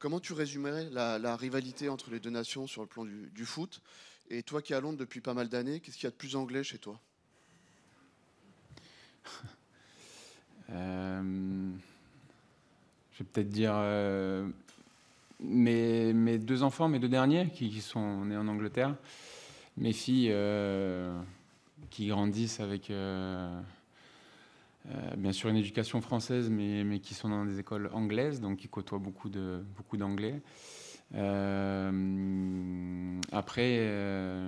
Comment tu résumerais la rivalité entre les deux nations sur le plan du foot? Et toi qui es à Londres depuis pas mal d'années, qu'est-ce qu'il y a de plus anglais chez toi? Je vais peut-être dire mes deux enfants, mes deux derniers, qui sont nés en Angleterre, mes filles qui grandissent avec bien sûr une éducation française, mais qui sont dans des écoles anglaises, donc qui côtoient beaucoup d'anglais. Après,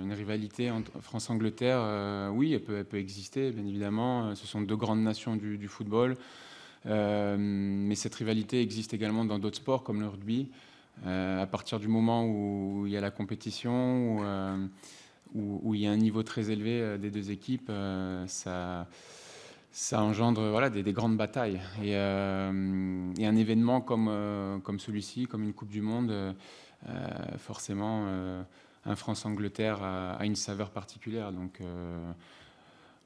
une rivalité entre France-Angleterre, oui, elle peut exister, bien évidemment. Ce sont deux grandes nations du football. Mais cette rivalité existe également dans d'autres sports, comme le rugby. À partir du moment où il y a la compétition, où il y a un niveau très élevé des deux équipes, ça engendre, voilà, des grandes batailles. Et un événement comme celui-ci, comme une Coupe du Monde, forcément, un France-Angleterre a une saveur particulière. Donc,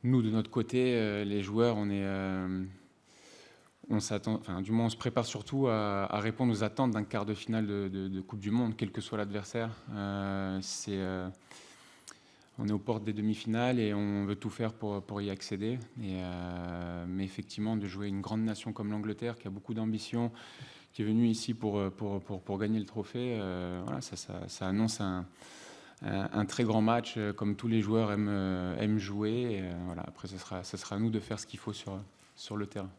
nous, de notre côté, les joueurs, on s'attend, enfin, du moins, on se prépare surtout à répondre aux attentes d'un quart de finale de Coupe du Monde, quel que soit l'adversaire. On est aux portes des demi-finales et on veut tout faire pour y accéder. Mais effectivement, de jouer une grande nation comme l'Angleterre, qui a beaucoup d'ambition, qui est venue ici pour gagner le trophée, voilà, ça annonce un très grand match, comme tous les joueurs aiment jouer. Voilà, après, ce sera à nous de faire ce qu'il faut sur le terrain.